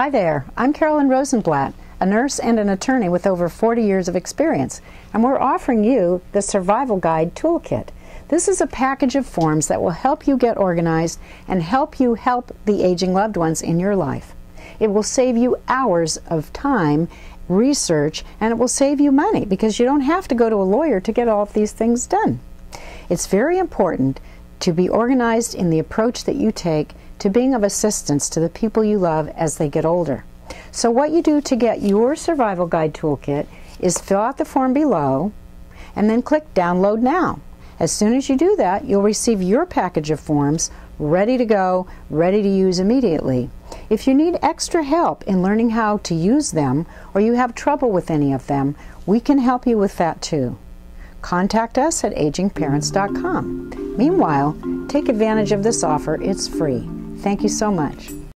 Hi there, I'm Carolyn Rosenblatt, a nurse and an attorney with over 40 years of experience, and we're offering you the Survival Guide Toolkit. This is a package of forms that will help you get organized and help you help the aging loved ones in your life. It will save you hours of time, research, and it will save you money because you don't have to go to a lawyer to get all of these things done. It's very important to be organized in the approach that you take to being of assistance to the people you love as they get older. So what you do to get your Survival Guide Toolkit is fill out the form below and then click Download Now. As soon as you do that, you'll receive your package of forms ready to go, ready to use immediately. If you need extra help in learning how to use them or you have trouble with any of them, we can help you with that too. Contact us at AgingParents.com. Meanwhile, take advantage of this offer. It's free. Thank you so much.